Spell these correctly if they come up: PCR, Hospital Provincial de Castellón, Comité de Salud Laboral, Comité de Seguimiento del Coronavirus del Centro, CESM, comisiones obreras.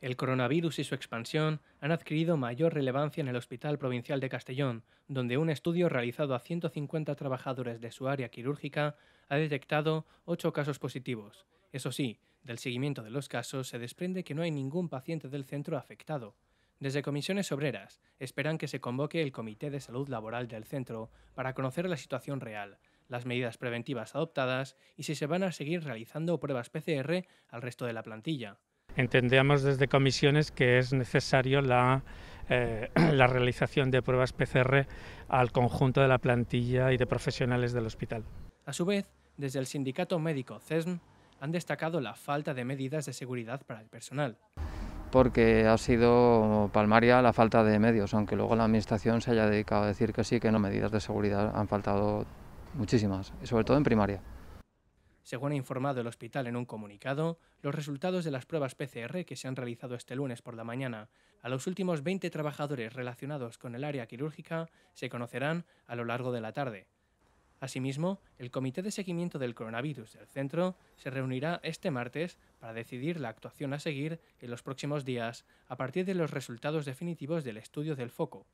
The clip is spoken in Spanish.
El coronavirus y su expansión han adquirido mayor relevancia en el Hospital Provincial de Castellón, donde un estudio realizado a 150 trabajadores de su área quirúrgica ha detectado 8 casos positivos. Eso sí, del seguimiento de los casos se desprende que no hay ningún paciente del centro afectado. Desde Comisiones Obreras esperan que se convoque el Comité de Salud Laboral del Centro para conocer la situación real, las medidas preventivas adoptadas y si se van a seguir realizando pruebas PCR al resto de la plantilla. Entendemos desde Comisiones que es necesario la realización de pruebas PCR al conjunto de la plantilla y de profesionales del hospital. A su vez, desde el sindicato médico CESM han destacado la falta de medidas de seguridad para el personal. Porque ha sido palmaria la falta de medios, aunque luego la Administración se haya dedicado a decir que sí, que no, medidas de seguridad han faltado muchísimas, y sobre todo en primaria. Según ha informado el hospital en un comunicado, los resultados de las pruebas PCR que se han realizado este lunes por la mañana a los últimos 20 trabajadores relacionados con el área quirúrgica se conocerán a lo largo de la tarde. Asimismo, el Comité de Seguimiento del Coronavirus del Centro se reunirá este martes para decidir la actuación a seguir en los próximos días a partir de los resultados definitivos del estudio del foco.